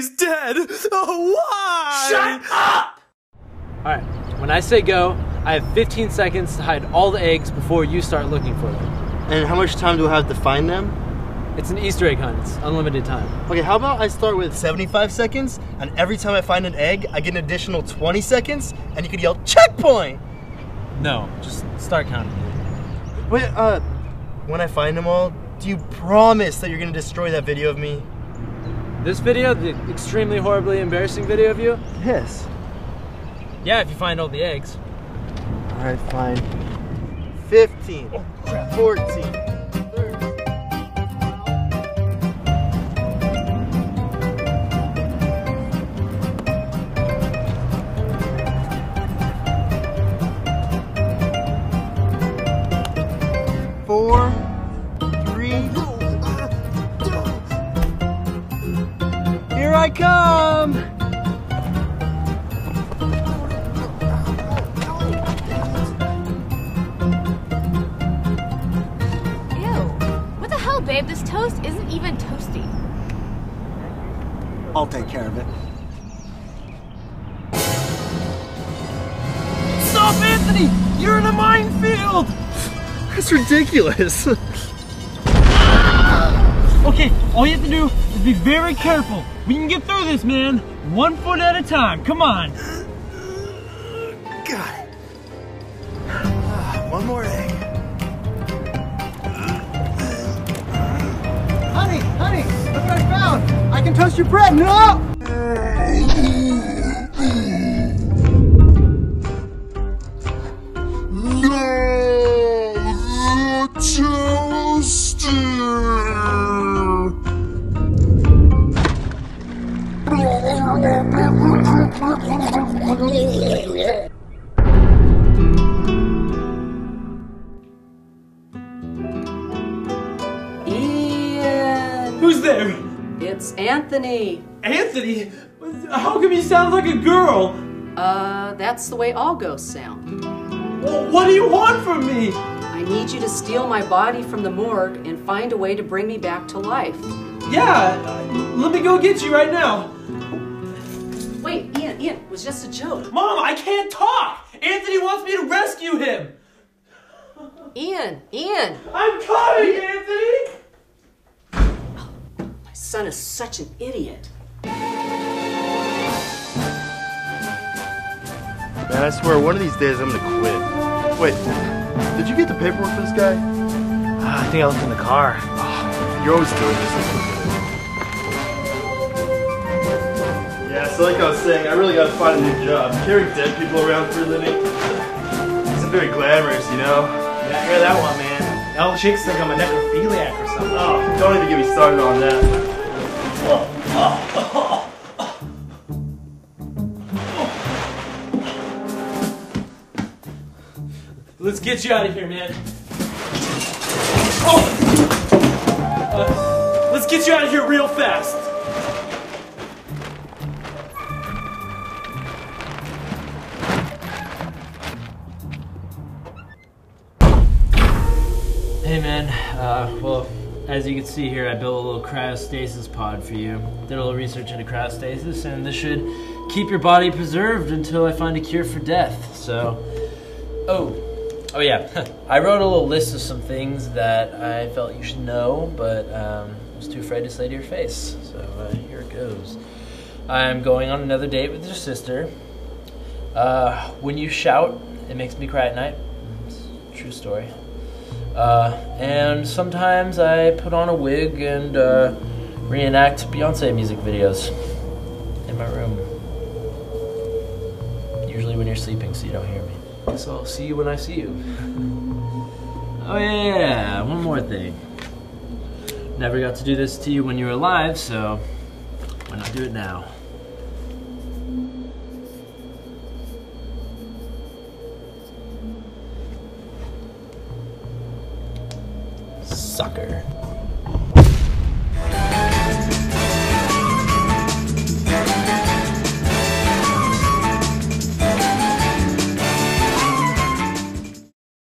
he's dead. Oh, why? Shut up! Alright, when I say go, I have 15 seconds to hide all the eggs before you start looking for them. And how much time do I have to find them? It's an Easter egg hunt. It's unlimited time. Okay, how about I start with 75 seconds, and every time I find an egg, I get an additional 20 seconds, and you can yell, checkpoint! No, just start counting. Wait, when I find them all, do you promise that you're gonna destroy that video of me? This video? The extremely horribly embarrassing video of you? Yes. Yeah, if you find all the eggs. Alright, fine. 15. Oh, crap. 14. I come! Ew, what the hell, babe? This toast isn't even toasty. I'll take care of it. Stop, Anthony! You're in a minefield! That's ridiculous. Okay, all you have to do is be very careful. We can get through this, man. 1 foot at a time. Come on. God. One more egg. Honey, honey, look what I found. I can toast your bread. No! No, the toaster. Ian! Who's there? It's Anthony. Anthony? How come you sound like a girl? That's the way all ghosts sound. Well, what do you want from me? I need you to steal my body from the morgue and find a way to bring me back to life. Yeah, let me go get you right now. Wait, Ian, it was just a joke. Mom, I can't talk! Anthony wants me to rescue him! Ian! I'm coming, Anthony! Oh, my son is such an idiot. Man, I swear, one of these days I'm gonna quit. Wait, did you get the paperwork for this guy? I think I left in the car. Oh, you're always doing this. Yeah, so like I was saying, I really gotta find a new job. Carrying dead people around for a living isn't very glamorous, you know? Yeah, I hear that one, man. All the chicks think I'm a necrophiliac or something. Oh, don't even get me started on that. Let's get you out of here, man. Let's get you out of here real fast. Hey man, well, as you can see here, I built a little cryostasis pod for you. Did a little research into cryostasis, and this should keep your body preserved until I find a cure for death. So, oh yeah, I wrote a little list of some things that I felt you should know, but I was too afraid to say to your face. So here it goes. I'm going on another date with your sister. When you shout, it makes me cry at night. It's a true story. And sometimes I put on a wig and reenact Beyoncé music videos in my room. Usually when you're sleeping, so you don't hear me. I guess I'll see you when I see you. Oh yeah, one more thing. Never got to do this to you when you were alive, so why not do it now? Sucker.